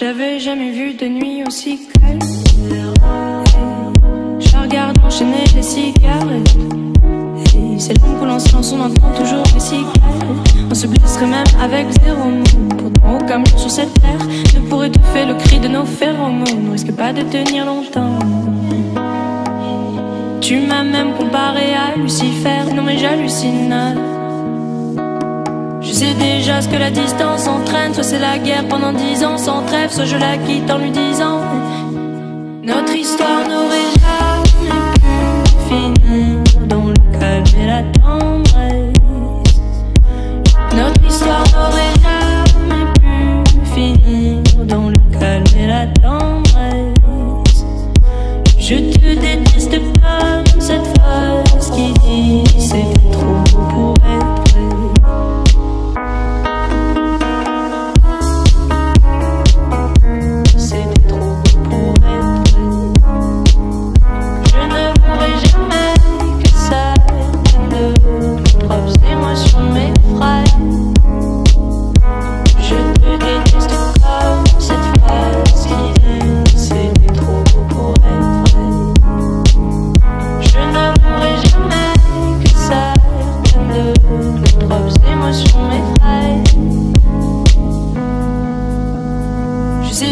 J'avais jamais vu de nuit aussi calme. Je regarde enchaîner les cigarettes. C'est le bon qu'on lance, on entend toujours les cigarettes. On se blesserait même avec zéro mot. Pourtant aucun mot sur cette terre ne pourrait étouffer le cri de nos phéromones. On ne risque pas de tenir longtemps. Tu m'as même comparé à Lucifer, non mais j'hallucine. Je sais déjà ce que la distance entraîne. Soit c'est la guerre pendant 10 ans sans trêve, soit je la quitte en lui disant notre histoire n'aurait jamais pu finir dans le calme et la tendresse. Notre histoire n'aurait jamais pu finir dans le calme et la tendresse. Je te déteste comme cette phrase qui dit c'est trop beau pour être.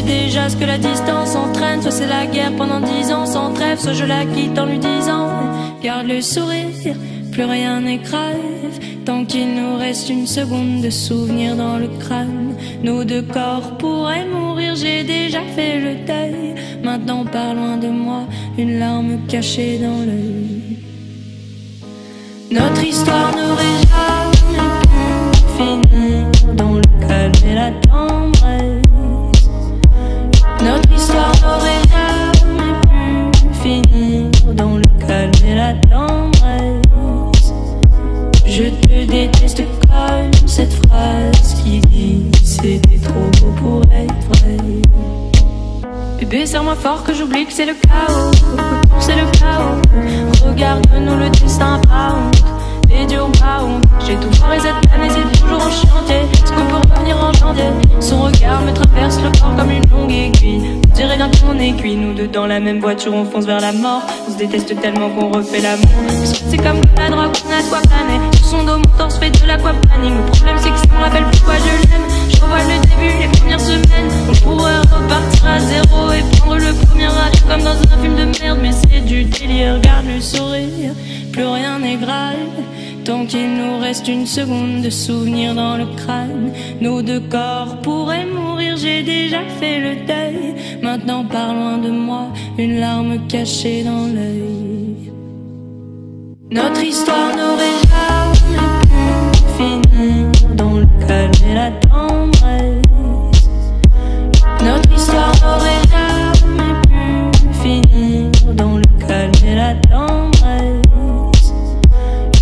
Déjà ce que la distance entraîne, soit c'est la guerre pendant 10 ans sans trêve, soit je la quitte en lui disant garde le sourire, plus rien n'est grave, tant qu'il nous reste une seconde de souvenir dans le crâne. Nos deux corps pourraient mourir, j'ai déjà fait le deuil. Maintenant par loin de moi, une larme cachée dans l'œil. Notre histoire n'aurait jamais pu finir dans le calme et la tendresse. Notre histoire n'aurait jamais pu finir dans le calme et la tendresse. Je te déteste comme cette phrase qui dit c'était trop beau pour être vrai. Bébé, serre-moi fort que j'oublie que c'est le chaos, c'est le chaos. Regarde-nous, le destin pas honte, et Dieu pas honte. J'ai tout foiré cette année, c'est toujours en chantier. Est-ce qu'on peut revenir en janvier? Son regard me traverse le corps comme une longue aiguille. On dirait bien qu'on est cuit, nous deux dans la même voiture, on fonce vers la mort. On se déteste tellement qu'on refait l'amour. C'est comme de la drogue, on a de quoi planer. Sur son dos, mon torse fait de l'aquaplaning. Le problème c'est que si on rappelle pourquoi je l'aime, je revois le début, les premières semaines. On pourrait repartir à zéro et prendre le premier acte comme dans un film de merde. Mais c'est du délire, regarde le sourire, plus rien n'est grave. Tant qu'il nous reste une seconde de souvenir dans le crâne, nos deux corps pourraient mourir, j'ai déjà fait le deuil. Maintenant par loin de moi, une larme cachée dans l'œil. Notre histoire n'aurait jamais pu finir dans le calme et la tendresse. Notre histoire n'aurait jamais pu finir dans le calme et la tendresse.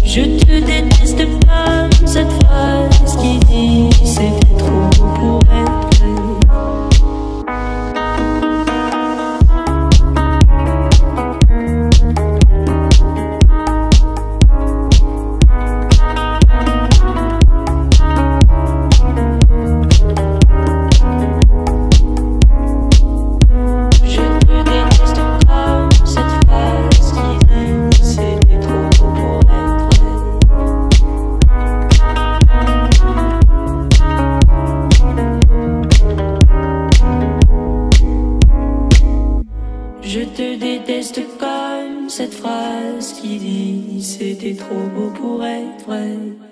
Je te déteste comme cette phrase qui dit c'était trop beau pour être. Je te déteste comme cette phrase qui dit c'était trop beau pour être vrai.